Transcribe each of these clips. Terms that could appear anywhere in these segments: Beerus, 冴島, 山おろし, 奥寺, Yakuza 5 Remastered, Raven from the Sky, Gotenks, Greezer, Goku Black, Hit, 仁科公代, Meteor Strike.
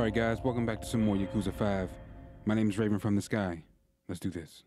Alright guys, welcome back to some more Yakuza 5. My name is Raven from the Sky. Let's do this.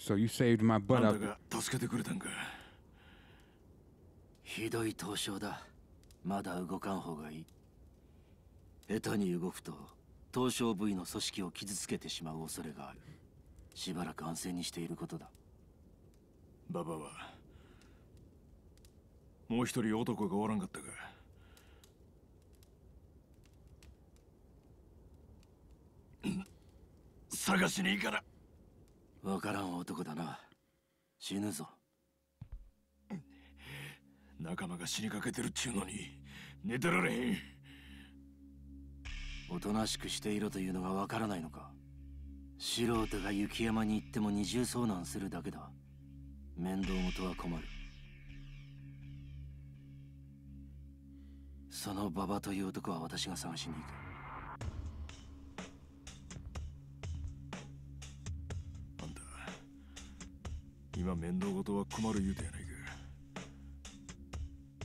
So you saved my butt up. 助けてくれたんか。ひどい凍傷だ。まだ動かん方がいい。下手に動くと凍傷部位の組織を傷つけてしまう恐れがある。しばらく安静にしていることだ。ババはもう一人男がおらんかったか。探しに行かな。 わからん男だな。死ぬぞ。仲間が死にかけてるっちゅうのに寝てられへん。おとなしくしていろというのがわからないのか。素人が雪山に行っても二重遭難するだけだ。面倒元は困る。その馬場という男は私が探しに行く。 今面倒事は困る言うてやないか。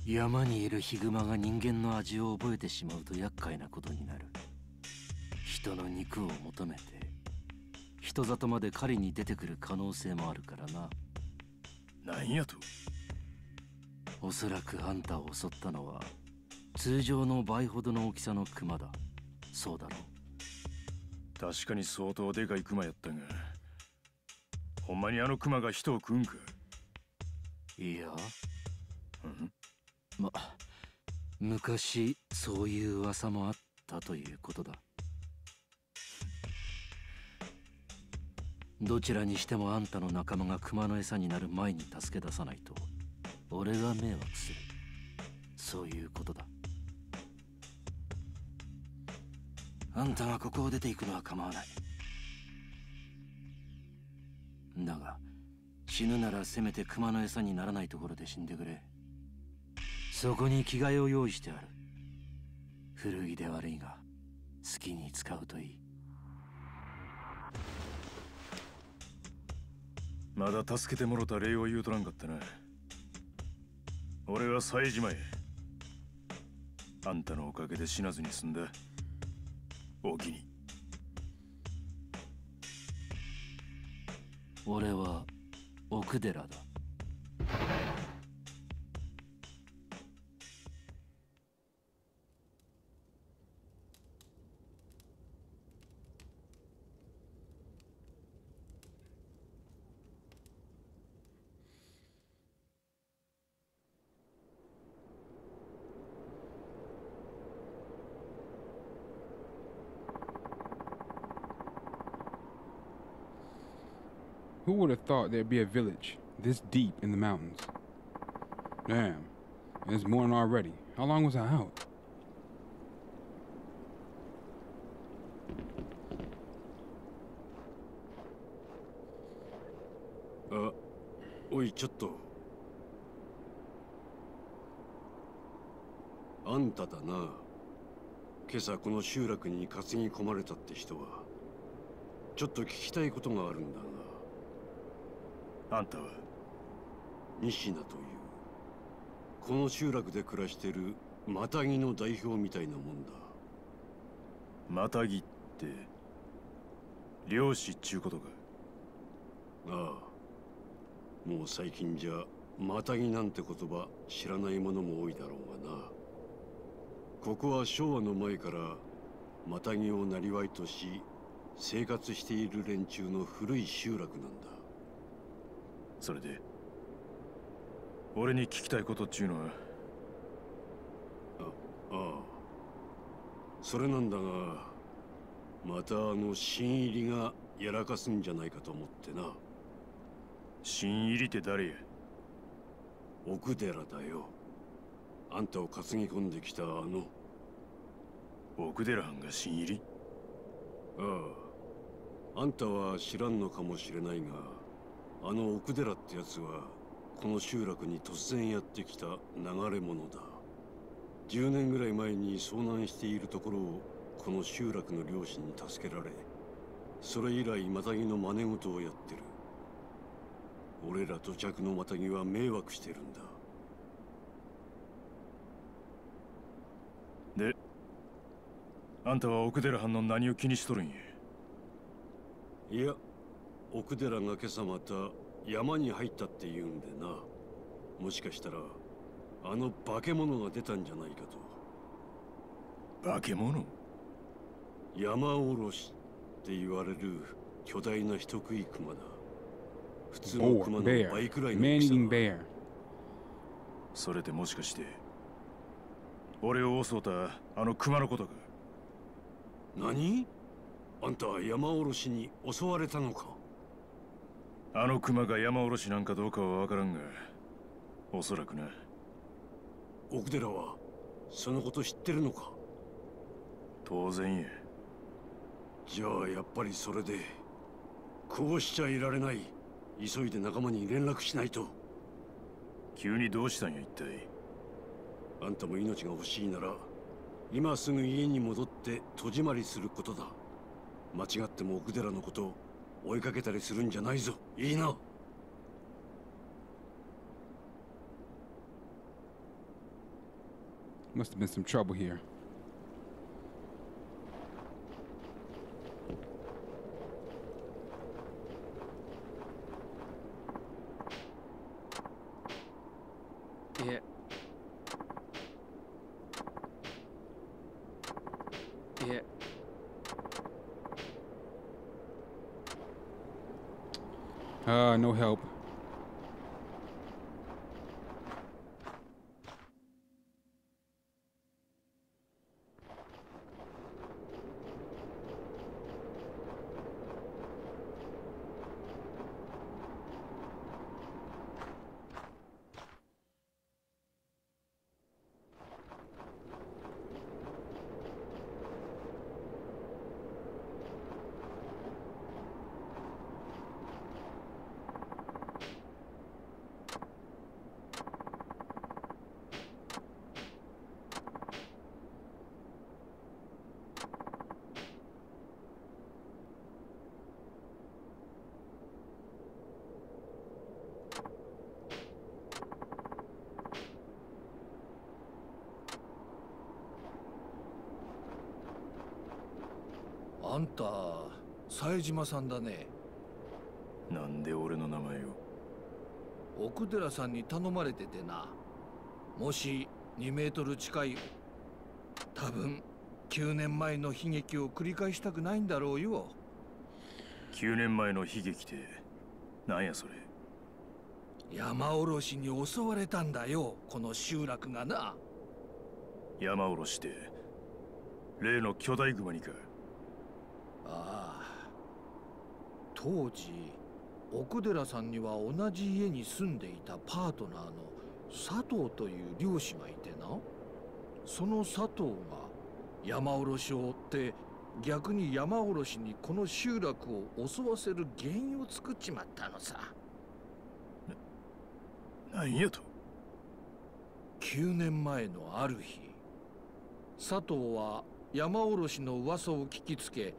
山にいるヒグマが人間の味を覚えてしまうと厄介なことになる。人の肉を求めて人里まで狩りに出てくる可能性もあるからな。なんやと。おそらくあんたを襲ったのは通常の倍ほどの大きさのクマだ。そうだろう。確かに相当でかいクマやったが。 ほんまにあのクマが人を食うんか。いや、ま、昔そういう噂もあったということだ。どちらにしてもあんたの仲間がクマの餌になる前に助け出さないと俺が迷惑する。そういうことだ。あんたがここを出ていくのは構わない。 だが死ぬならせめて熊の餌にならないところで死んでくれ。そこに着替えを用意してある。古着で悪いが好きに使うといい。まだ助けてもろた礼を言うとらんかったな。俺は冴島へ。あんたのおかげで死なずに済んだ。おおきに。 俺は奥寺だ。Who would have thought there'd be a village this deep in the mountains? Damn, it's morning already. How long was I out? あ、おいちょっと。あんただな。今朝この集落に担ぎ込まれたって人は。ちょっと聞きたいことがあるんだが。あんたは？仁科というこの集落で暮らしてるマタギの代表みたいなもんだ。マタギって漁師っちゅうことか？ああ、もう最近じゃマタギなんて言葉知らないものも多いだろうがな。ここは昭和の前からマタギをなりわいとし生活している連中の古い集落なんだ。それで俺に聞きたいことっちゅうのは？ああ、それなんだが、またあの新入りがやらかすんじゃないかと思ってな。新入りって誰や？奥寺だよ。あんたを担ぎ込んできたあの。奥寺藩が新入り？ああ、あんたは知らんのかもしれないが、あの奥寺ってやつはこの集落に突然やってきた流れ者だ。10年ぐらい前に遭難しているところをこの集落の漁師に助けられ、それ以来マタギの真似事をやってる。俺ら土着のマタギは迷惑してるんだ。で、あんたは奥寺藩の何を気にしとるんや？いや、奥寺が今朝また山に入ったって言うんでな。もしかしたらあの化け物が出たんじゃないかと。化け物？山おろしって言われる巨大な人食いクマだ。普通のクマの倍くらいの大きさだ。それでもしかして俺を襲ったあのクマのことか？何？あんたは山おろしに襲われたのか？あのクマが山おろしなんかどうかは分からんが、おそらくな。奥寺はそのこと知ってるのか？当然や。じゃあやっぱりそれでこうしちゃいられない。急いで仲間に連絡しないと。急にどうしたんや一体？あんたも命が欲しいなら今すぐ家に戻って戸締まりすることだ。間違っても奥寺のことを追いかけたりするんじゃないぞ。いいな。Must have been some trouble here. Yeah. Yeah. No help.あんた、冴島さんだね。なんで俺の名前を？奥寺さんに頼まれててな。もし2メートル近い、多分9年前の悲劇を繰り返したくないんだろうよ。9年前の悲劇ってなんやそれ？山おろしに襲われたんだよ、この集落がな。山おろしって例の巨大熊にか？ああ、当時奥寺さんには同じ家に住んでいたパートナーの佐藤という漁師がいてな。その佐藤が山おろしを追って逆に山おろしにこの集落を襲わせる原因を作っちまったのさ。何やと。9年前のある日、佐藤は山おろしの噂を聞きつけ、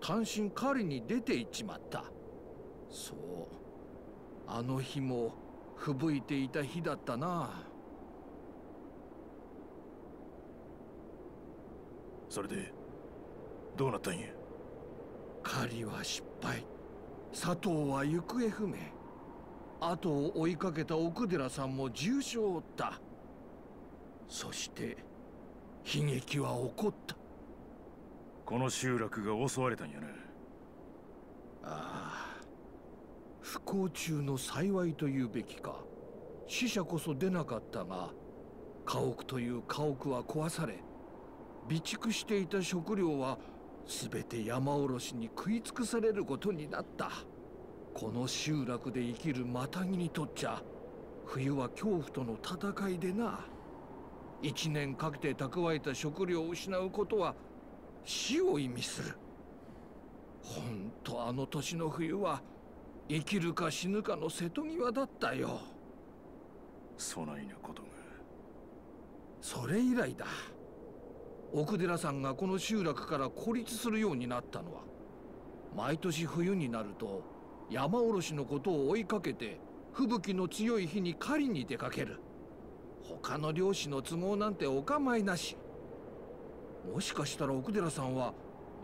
単身狩りに出ていっちまった。そう、あの日もふぶいていた日だったな。それでどうなったんや。狩りは失敗、佐藤は行方不明、後を追いかけた奥寺さんも重傷を負った。そして悲劇は起こった。この集落が襲われたんやな。ああ、不幸中の幸いというべきか。死者こそ出なかったが、家屋という家屋は壊され、備蓄していた食料は全て山おろしに食い尽くされることになった。この集落で生きるマタギにとっちゃ、冬は恐怖との戦いでな。一年かけて蓄えた食料を失うことは死を意味する。ほんとあの年の冬は生きるか死ぬかの瀬戸際だったよ。そないなことが。それ以来だ。奥寺さんがこの集落から孤立するようになったのは、毎年冬になると山おろしのことを追いかけて、吹雪の強い日に狩りに出かける。他の漁師の都合なんてお構いなし。もしかしたら奥寺さんは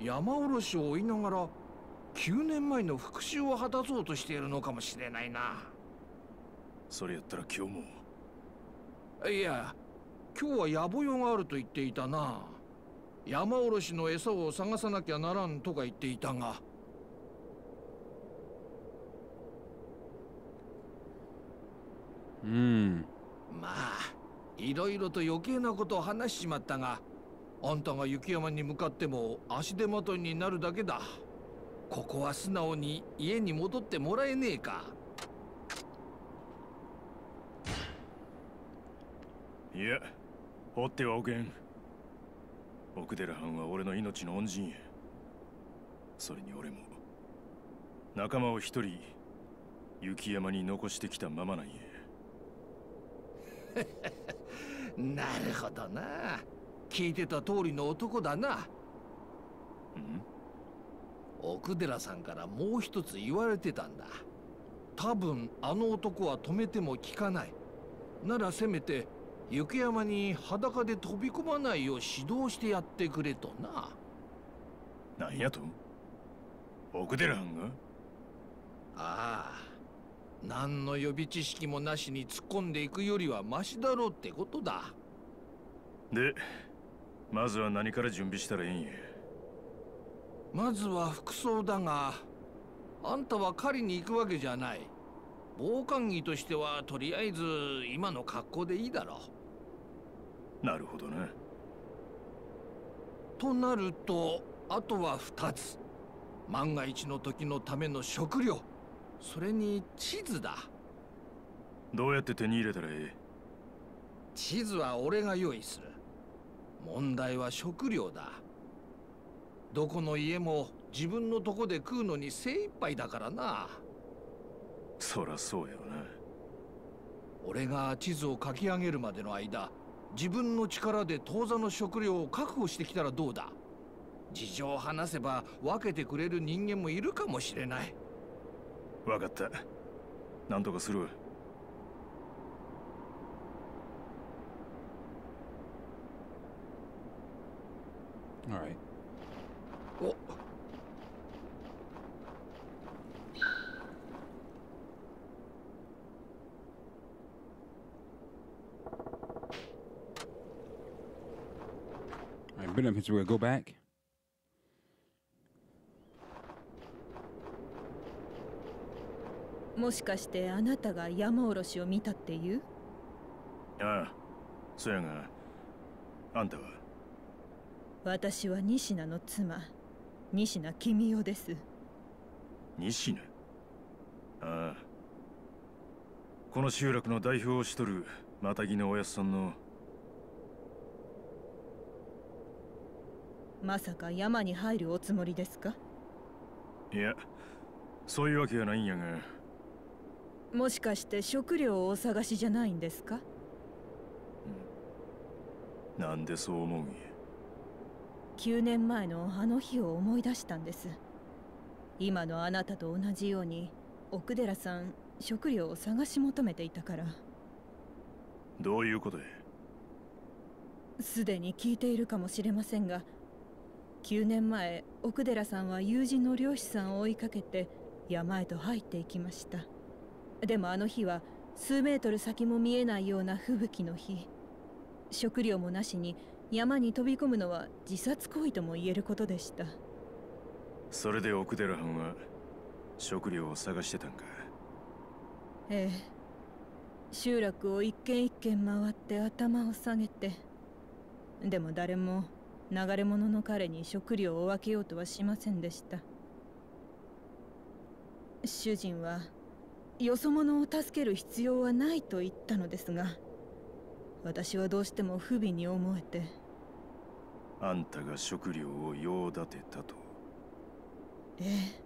山おろしを追いながら9年前の復讐を果たそうとしているのかもしれないな。それやったら今日も。いや、今日は野暮用があると言っていたな。山おろしの餌を探さなきゃならんとか言っていたが。まあ、いろいろと余計なことを話しちまったが、あんたが雪山に向かっても足手まといになるだけだ。ここは素直に家に戻ってもらえねえか。いや、放ってはおけん。奥寺藩は俺の命の恩人や。それに俺も仲間を一人雪山に残してきたままなんや。なるほどな。聞いてた通りの男だな。奥寺さんからもう一つ言われてたんだ。多分あの男は止めても聞かない。ならせめて雪山に裸で飛び込まないよう指導してやってくれとな。なんやと？奥寺藩が？ああ、何の予備知識もなしに突っ込んでいくよりはマシだろうってことだ。で、まずは何から準備したらいいんや。まずは服装だが、あんたは狩りに行くわけじゃない。防寒着としてはとりあえず今の格好でいいだろう。なるほどね。となると、あとは2つ。万が一の時のための食料、それに地図だ。どうやって手に入れたらいい？地図は俺が用意する。問題は食料だ。どこの家も自分のとこで食うのに精一杯だからな。そらそうやろな。俺が地図を書き上げるまでの間、自分の力で当座の食料を確保してきたらどうだ。事情を話せば分けてくれる人間もいるかもしれない。分かった、なんとかする。おっ、I'm been up, so we'll go back.もしかしてあなたが山おろしを見たっていう？ああ、そやが、あんたは？私は仁科の妻、仁科公代です。仁科？ああ、この集落の代表をしとるマタギのおやっさんの。まさか山に入るおつもりですか？いや、そういうわけはないんやが。もしかして食料をお探しじゃないんですか？うん、なんでそう思うんや。9年前のあの日を思い出したんです。今のあなたと同じように奥寺さん食料を探し求めていたから。どういうことや？すでに聞いているかもしれませんが、9年前奥寺さんは友人の漁師さんを追いかけて山へと入っていきました。でもあの日は数メートル先も見えないような吹雪の日。食料もなしに山に飛び込むのは自殺行為とも言えることでした。それで奥寺藩は食料を探してたんか？ええ、集落を一軒一軒回って頭を下げて、でも誰も流れ者の彼に食料を分けようとはしませんでした。主人はよそ者を助ける必要はないと言ったのですが、私はどうしても不憫に思えて。あんたが食料を用立てたと？ええ、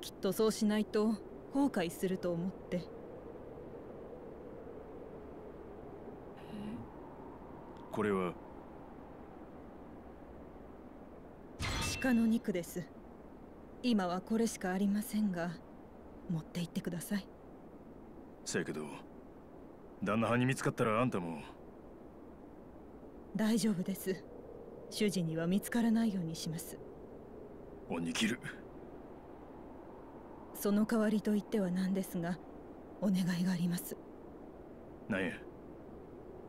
きっとそうしないと後悔すると思って。これは鹿の肉です。今はこれしかありませんが持って行ってください。せやけど旦那はんに見つかったらあんたも。大丈夫です。主人には見つからないようにします。おにぎる。その代わりと言ってはなんですが、お願いがあります。何や？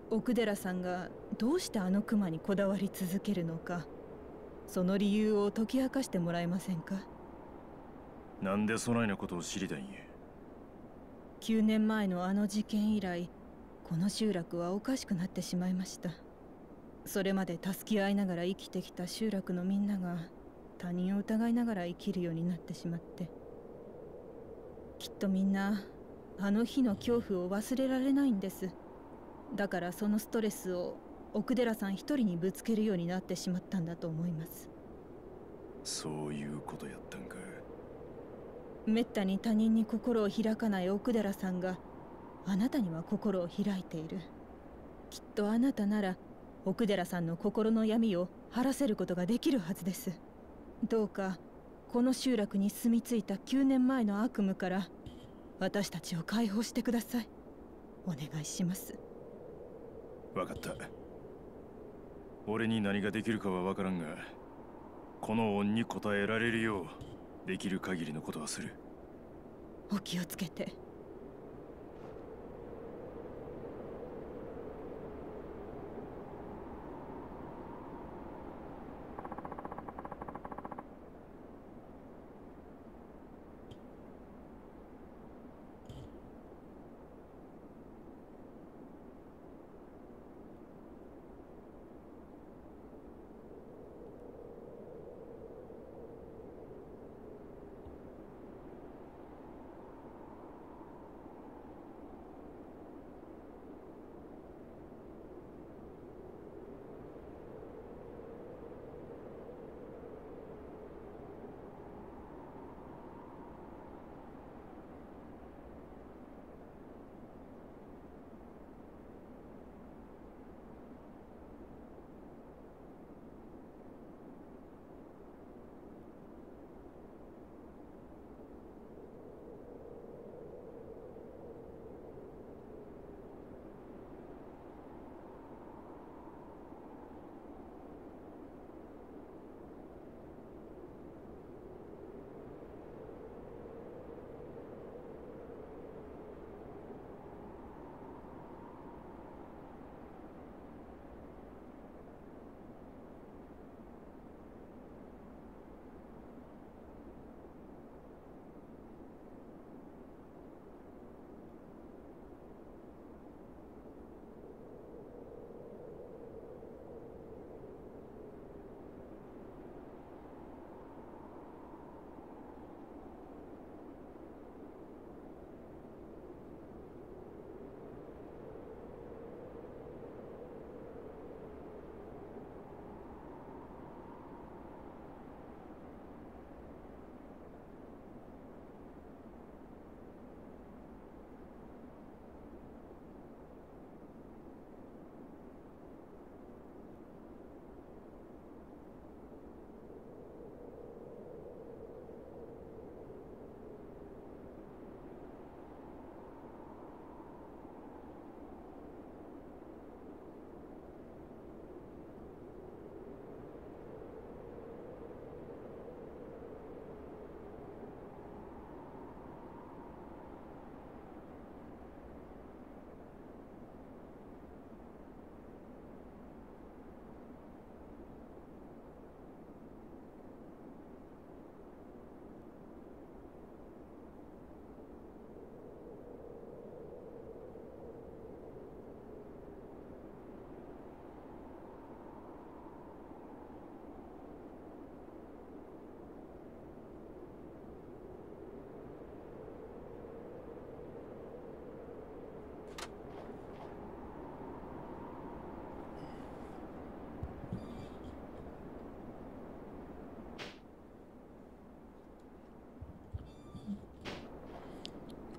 奥寺さんがどうしてあの熊にこだわり続けるのか、その理由を解き明かしてもらえませんか？なんでそないなことを知りたいんや？9年前のあの事件以来、この集落はおかしくなってしまいました。それまで助け合いながら生きてきた集落のみんなが他人を疑いながら生きるようになってしまって、きっとみんなあの日の恐怖を忘れられないんです。だからそのストレスを奥寺さん一人にぶつけるようになってしまったんだと思います。そういうことやったんか。めったに他人に心を開かない奥寺さんがあなたには心を開いている。きっとあなたなら奥寺さんの心の闇を晴らせることができるはずです。どうかこの集落に住み着いた9年前の悪夢から私たちを解放してください。お願いします。わかった。俺に何ができるかは分からんが、この恩に応えられるようできる限りのことはする。お気をつけて。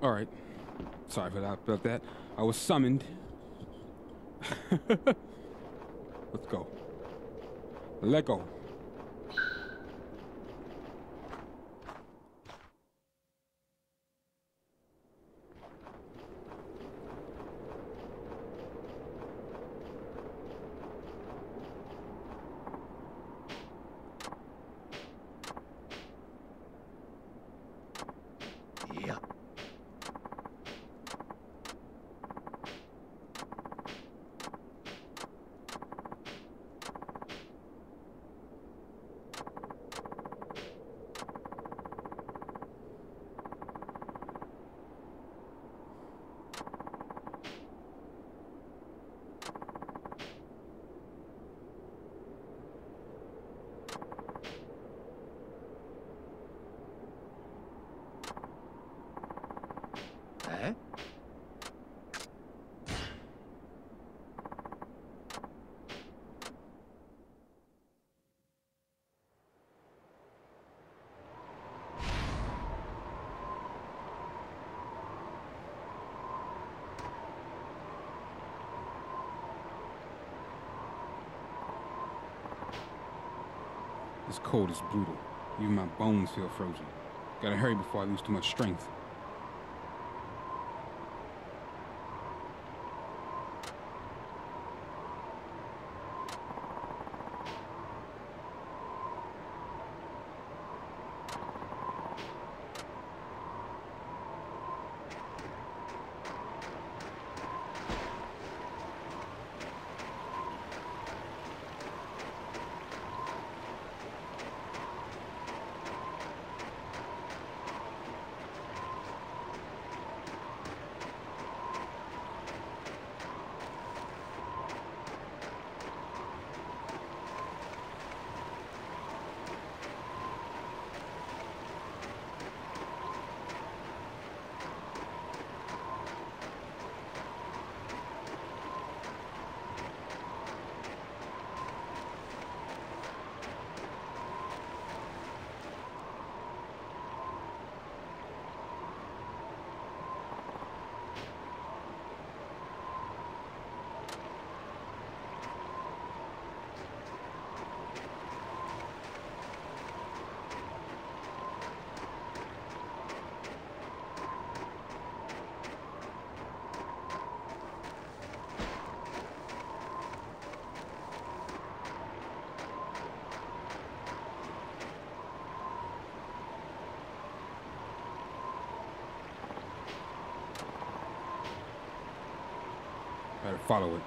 All right. Sorry for that. About that. I was summoned. Let's go. Let go. This cold is brutal. Even my bones feel frozen. Gotta hurry before I lose too much strength. Follow it.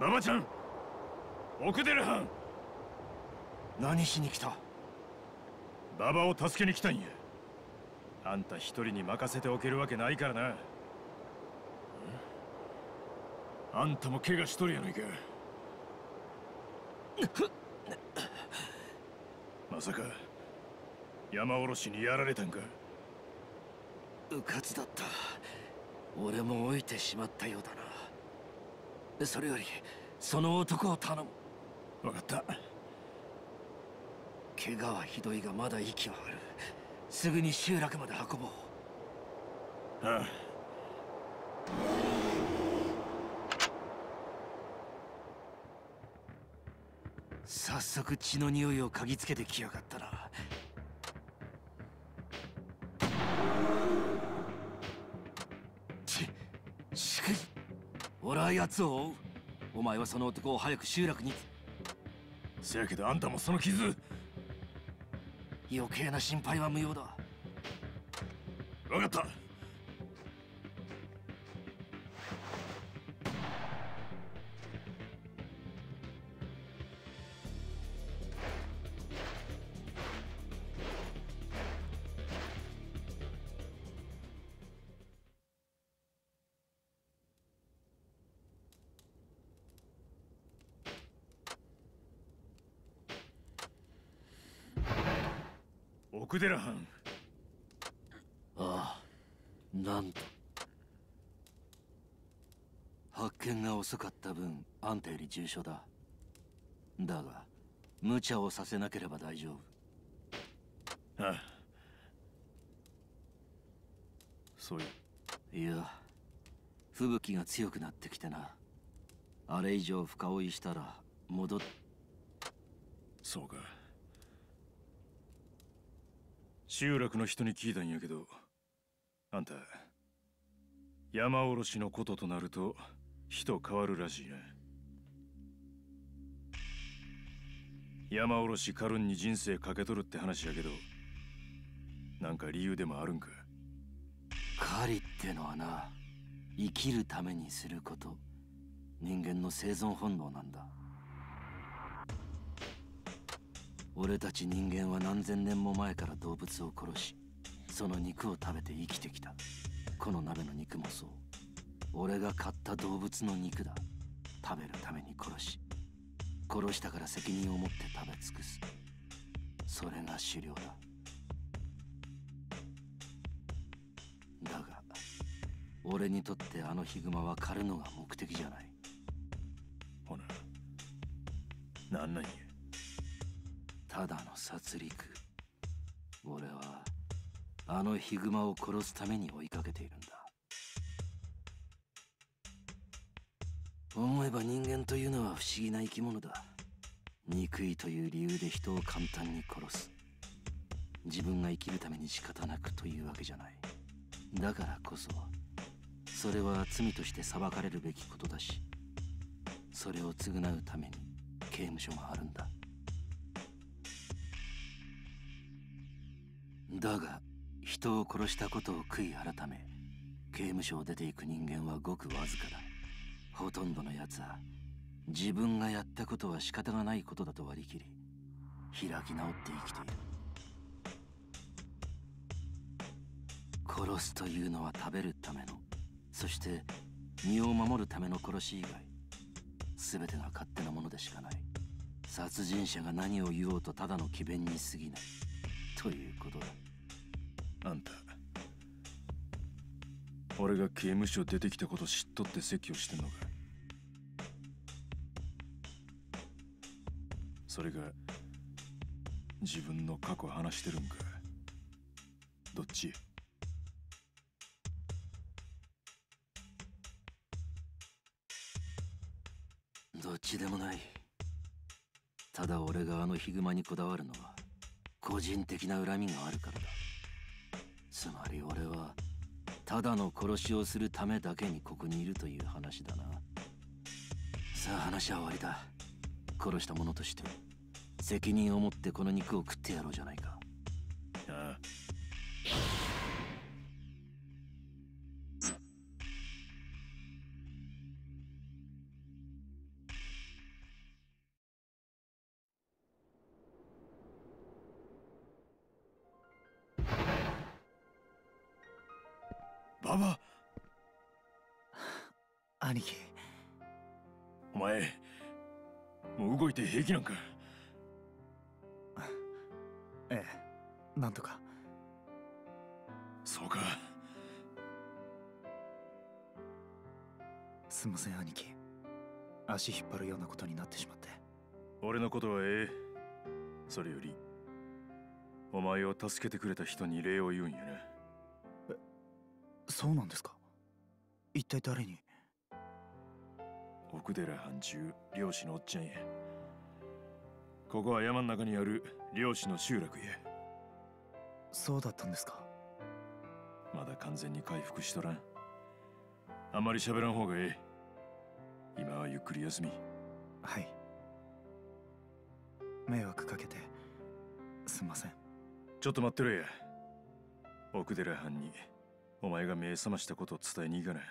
ママちゃん、奥出るはん。何しに来た？ババを助けに来たんや。あんた一人に任せておけるわけないからな。あんたも怪我しとるやないか。まさか山おろしにやられたんか。うかつだった。俺も老いてしまったようだな。それよりその男を頼む。分かった。怪我はひどいがまだ息はある。すぐに集落まで運ぼう。ああ。早速血の匂いを嗅ぎつけてきやがったな。俺は奴を追う。お前はその男を早く集落に。せやけどあんたもその傷。余計な心配は無用だ。分かった。奥寺藩。ああ、なんと。発見が遅かった分、あんたより重傷だ。だが、無茶をさせなければ大丈夫。ああ。そういや、吹雪が強くなってきてな。あれ以上深追いしたら戻っ。そうか。集落の人に聞いたんやけど、あんた山おろしのこととなると人変わるらしいな。山おろしカルンに人生かけとるって話やけど、なんか理由でもあるんか？狩りってのはな、生きるためにすること、人間の生存本能なんだ。俺たち人間は何千年も前から動物を殺し、その肉を食べて生きてきた。この鍋の肉もそう。俺が買った動物の肉だ。食べるために殺し、殺したから責任を持って食べ尽くす。それが狩猟だ。だが俺にとってあのヒグマは狩るのが目的じゃない。ほな何なんや？ただの殺戮。俺はあのヒグマを殺すために追いかけているんだ。思えば人間というのは不思議な生き物だ。憎いという理由で人を簡単に殺す。自分が生きるために仕方なくというわけじゃない。だからこそそれは罪として裁かれるべきことだし、それを償うために刑務所があるんだ。だが人を殺したことを悔い改め、刑務所を出ていく人間はごくわずかだ。ほとんどのやつは自分がやったことは仕方がないことだと割り切り、開き直って生きている。殺すというのは食べるための、そして身を守るための殺し以外、全てが勝手なものでしかない。殺人者が何を言おうとただの詭弁に過ぎないということだ。あんた、俺が刑務所出てきたこと知っとって説教してんのか？それが自分の過去話してるんか？どっち？どっちでもない。ただ俺があのヒグマにこだわるのは個人的な恨みがあるからだ。つまり俺はただの殺しをするためだけにここにいるという話だな。さあ話は終わりだ。殺した者として責任を持ってこの肉を食ってやろうじゃないか。ああ。ババ、兄貴、お前もう動いて平気なんか？ええ、なんとか。そうか。すんません兄貴、足引っ張るようなことになってしまって。俺のことはええ。それよりお前を助けてくれた人に礼を言うんやな。そうなんですか？一体誰に？奥寺藩中漁師のおっちゃんや。ここは山の中にある漁師の集落や。そうだったんですか？まだ完全に回復しとらん。あまり喋らん方がええ。今はゆっくり休み。はい。迷惑かけてすんません。ちょっと待ってろや。奥寺藩にお前が目覚ましたことを伝えに行かない。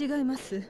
違います。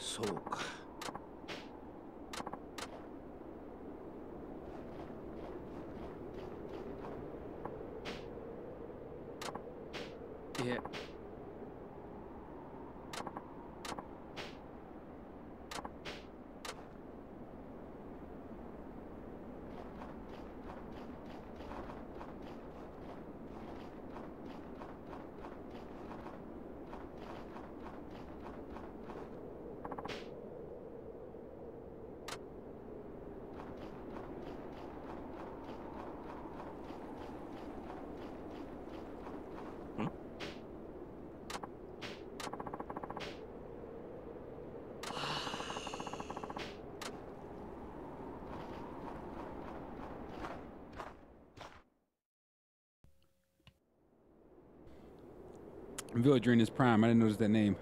そうか。いえ。Villager in his prime. I didn't notice that name.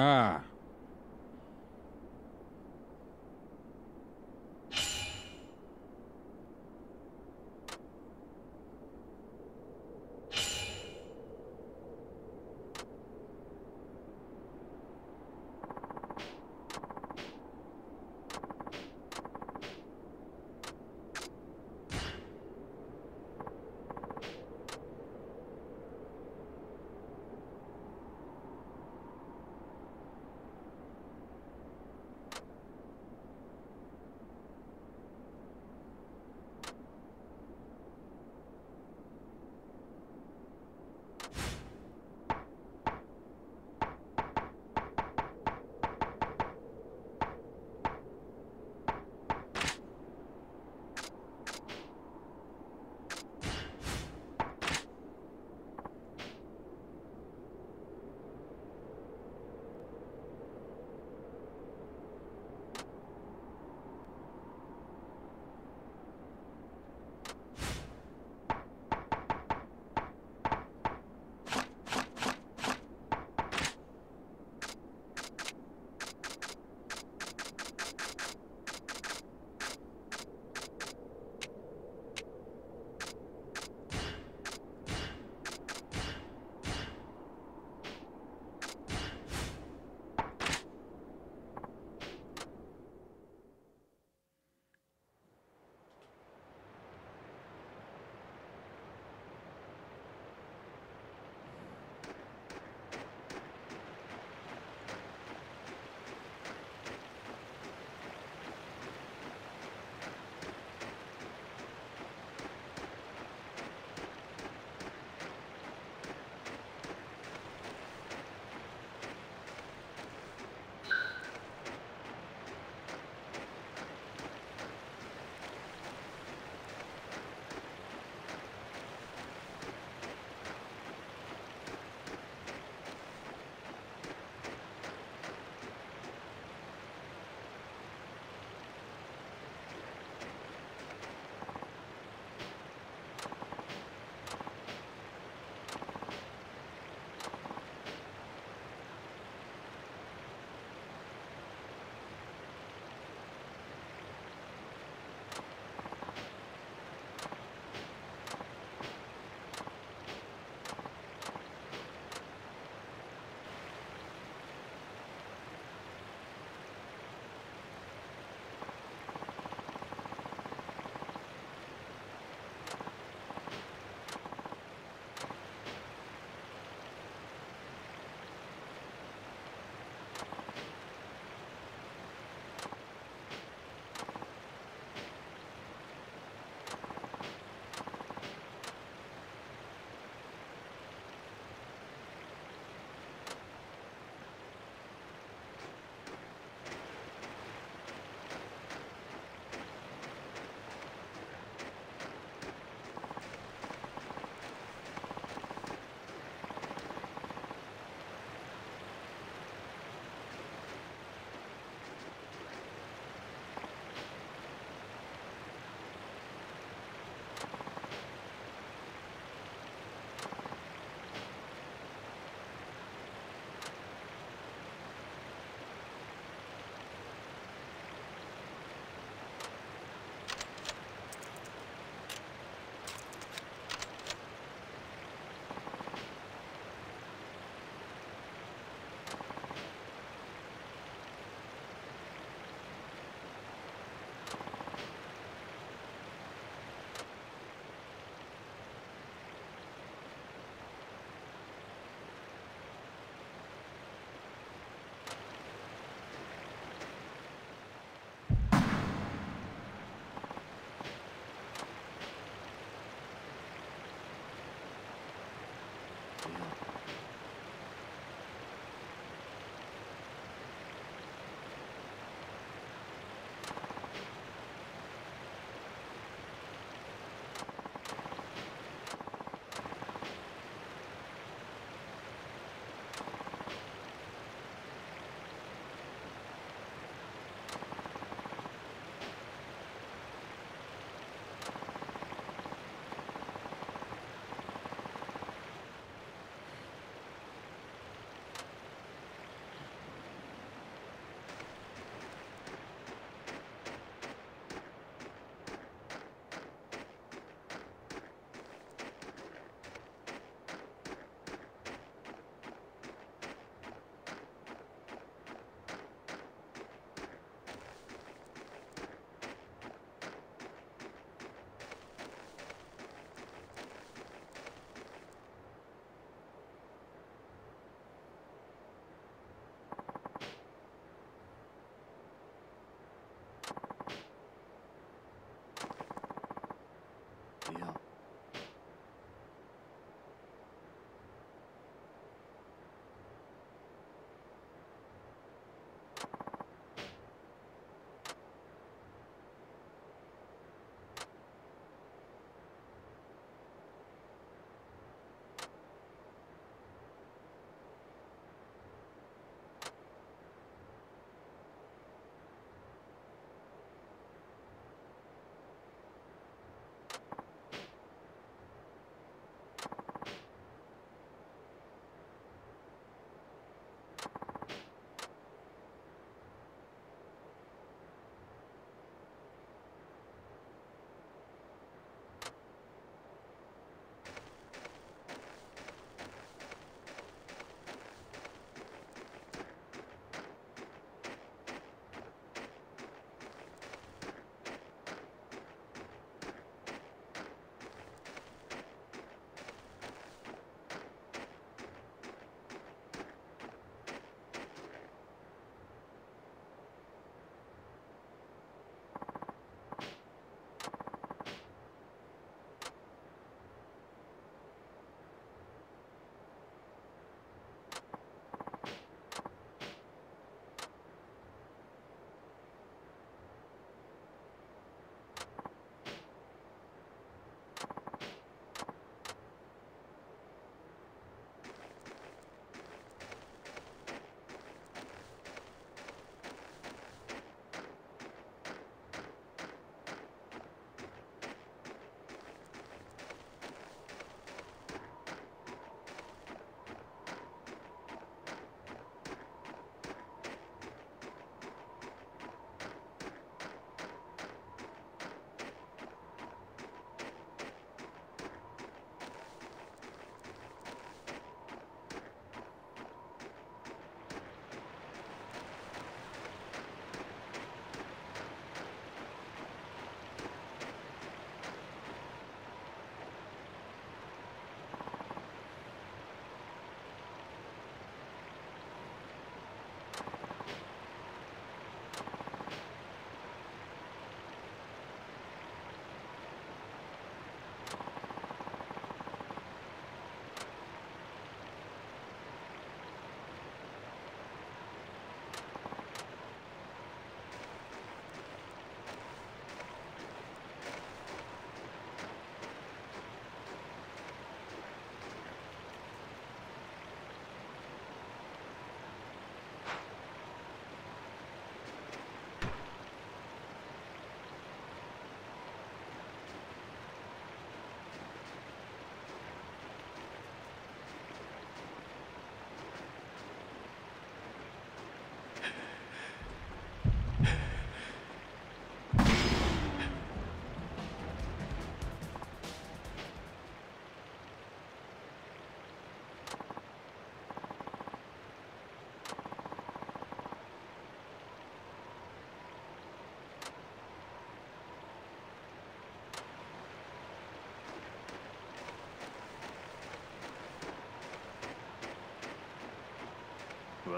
Ah.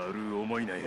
悪い思いなんや。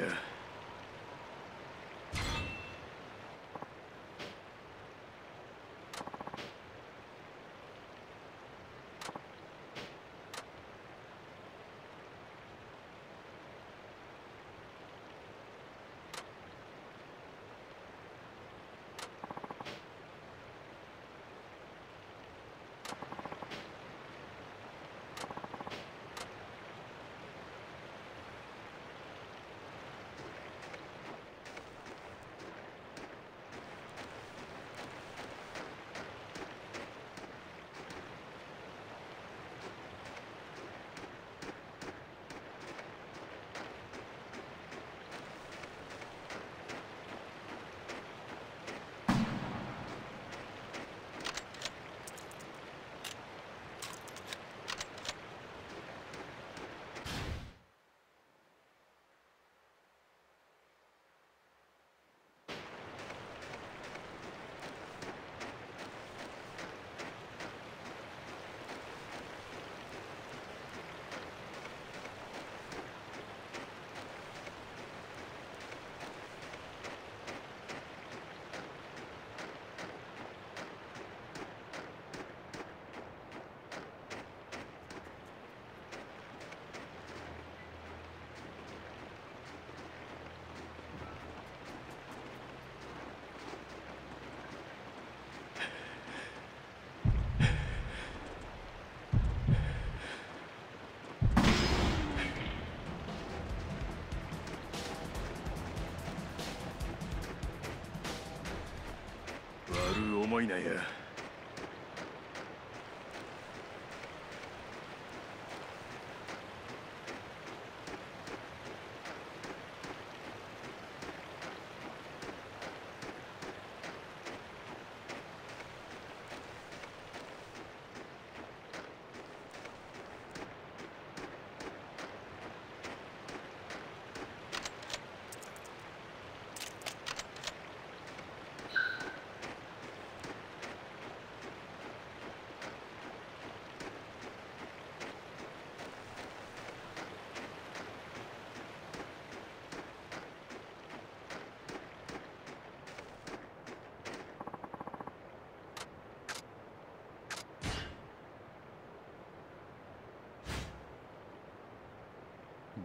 思いないや。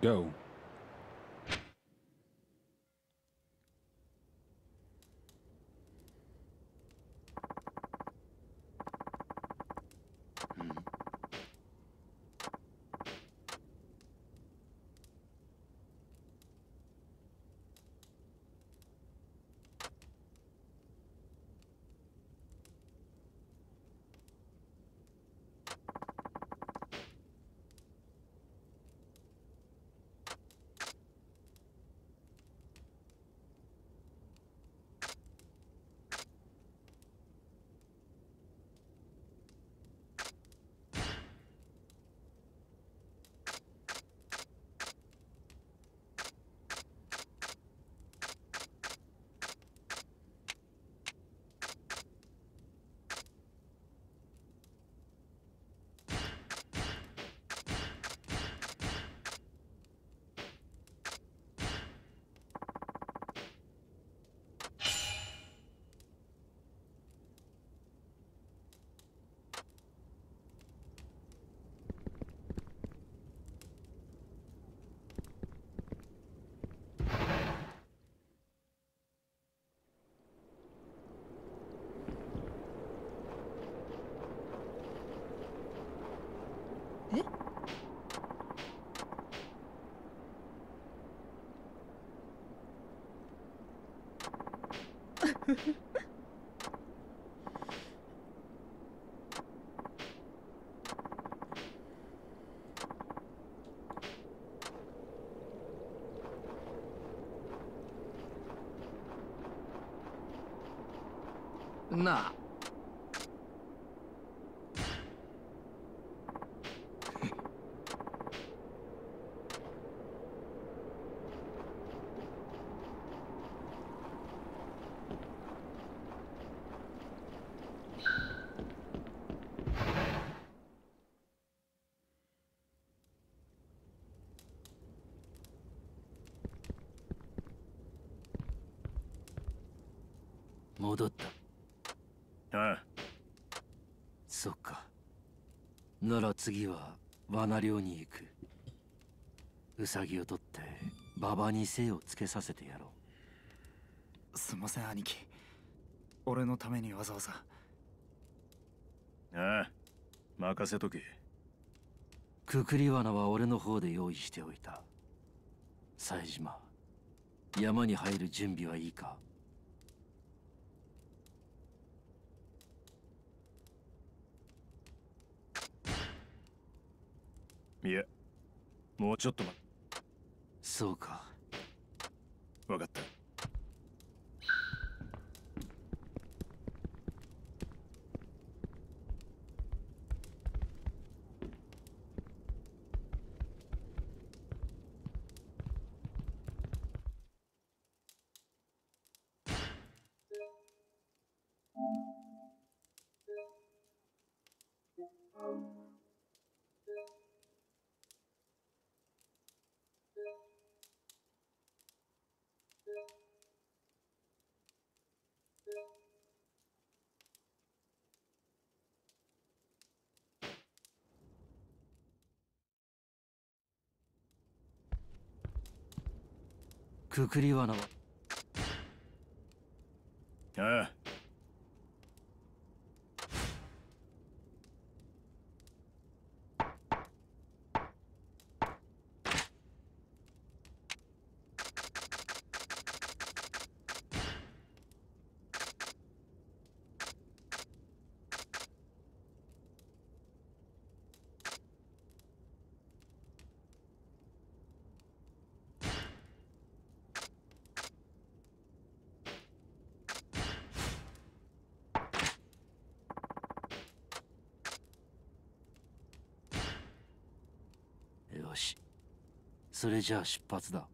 Go. Nah. 戻った。ああ、そっか。なら次は罠漁に行く。ウサギを取って馬場に精をつけさせてやろう。すいません兄貴、俺のためにわざわざ。ああ、任せとけ。くくり罠は俺の方で用意しておいた。冴島、山に入る準備はいいか？いや、もうちょっと待って。そうか、分かった。くくり罠は、ああ、それじゃあ出発だ。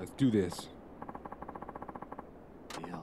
Let's do this. いや。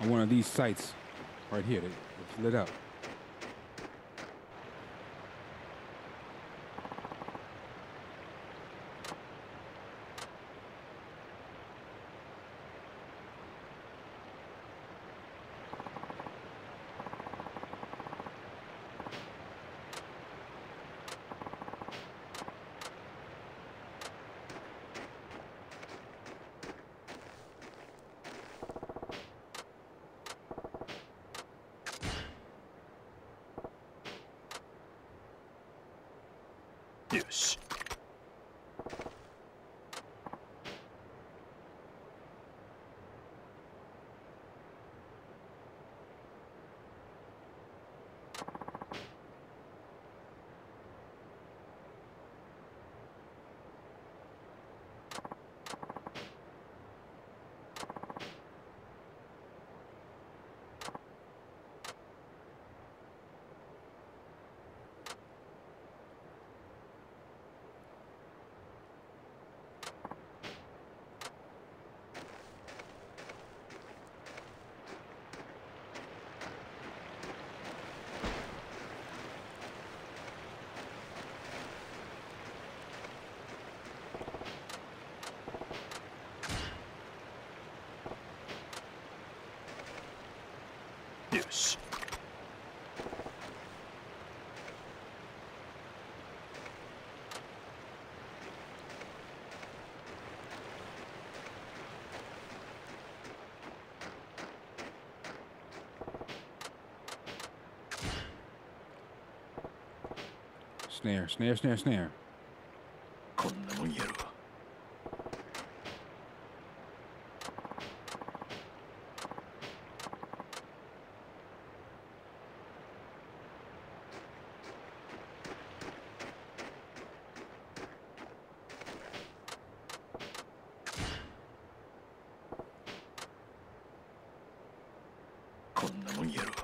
on one of these sites right here. It's lit up. Yes. Snare, snare, snare, snare. こんなもんやろ。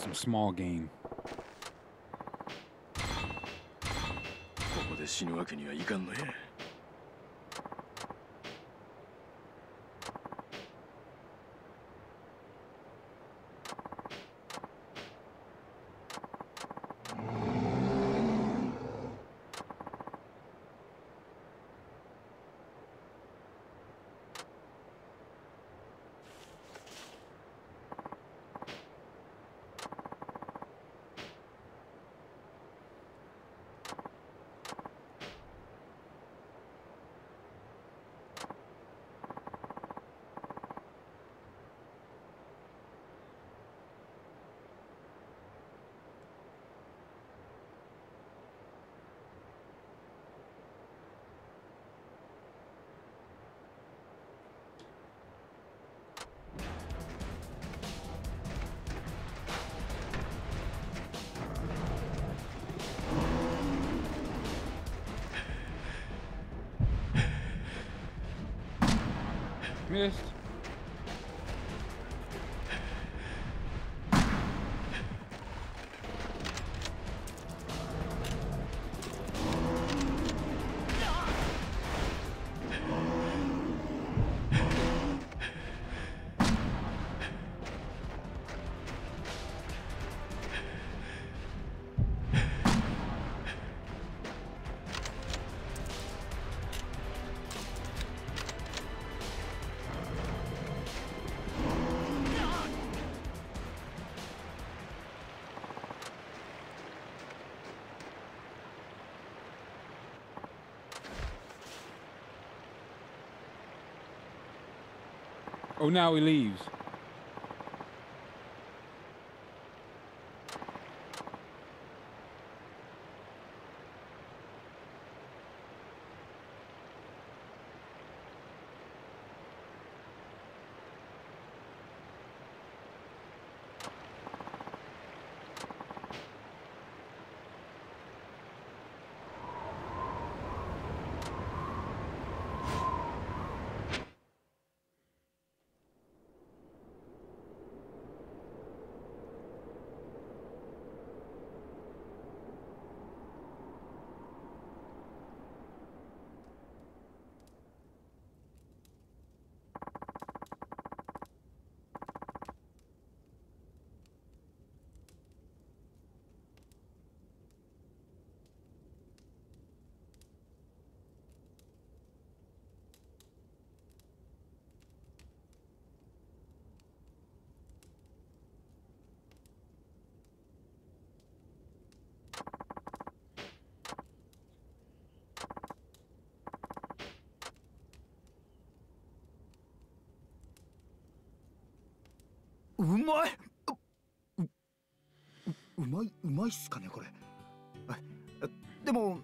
Some small game. ここで死ぬわけにはいかんのや。 Missed. Oh, now he leaves.うまいっすかねこれ。でも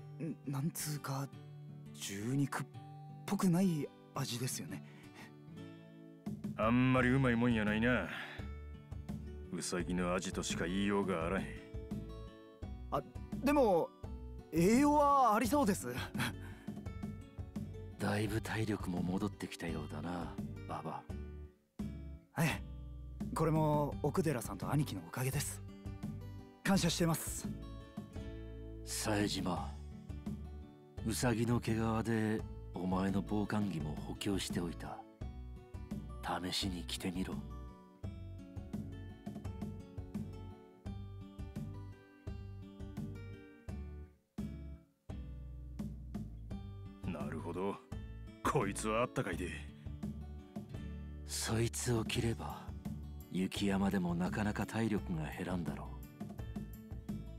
なんつうか獣肉っぽくない味ですよね。あんまりうまいもんやないな。ウサギの味としか言いようがあらへん。でも栄養はありそうですだいぶ体力も戻ってきたようだなババ。これも奥寺さんと兄貴のおかげです。感謝してます。冴島、ウサギの毛皮でお前の防寒着も補強しておいた。試しに着てみろ。なるほど、こいつはあったかいで。そいつを着れば雪山でもなかなか体力が減らんだろう。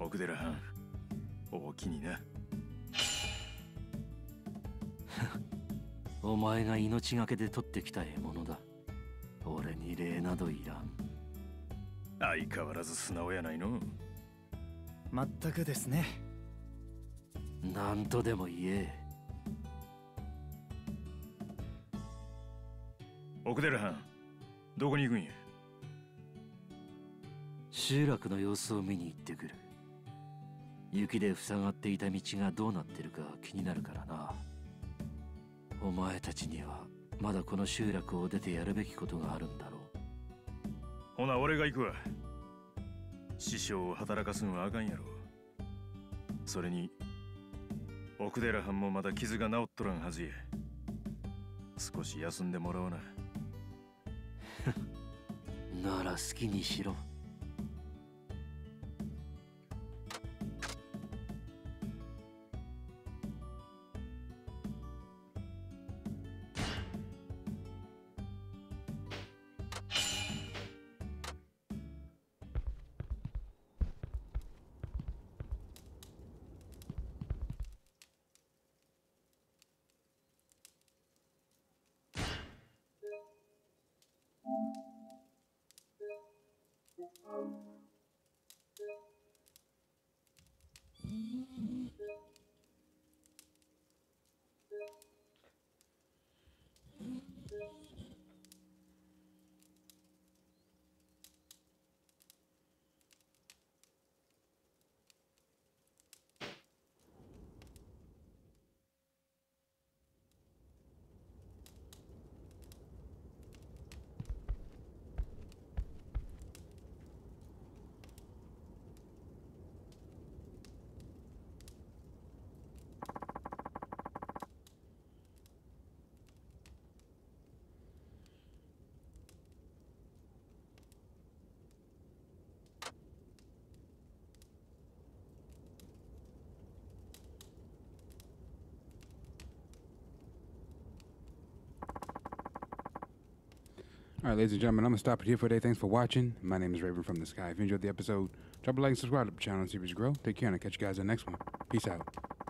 奥寺藩、お気になお前が命がけで取ってきた獲物だ。俺に礼などいらん。相変わらず素直やないの。まったくですね。なんとでも言え。奥寺藩、どこに行くんや。集落の様子を見に行ってくる。雪で塞がっていた道がどうなってるか気になるからな。お前たちにはまだこの集落を出てやるべきことがあるんだろう。ほな俺が行くわ。師匠を働かすんはあかんやろ。それに奥寺藩もまだ傷が治っとらんはずや。少し休んでもらおうななら好きにしろ。All right, ladies and gentlemen, I'm going to stop it here for today. Thanks for watching. My name is Raven from the Sky. If you enjoyed the episode, drop a like and subscribe to the channel and see if you grow. Take care, and I'll catch you guys in the next one. Peace out.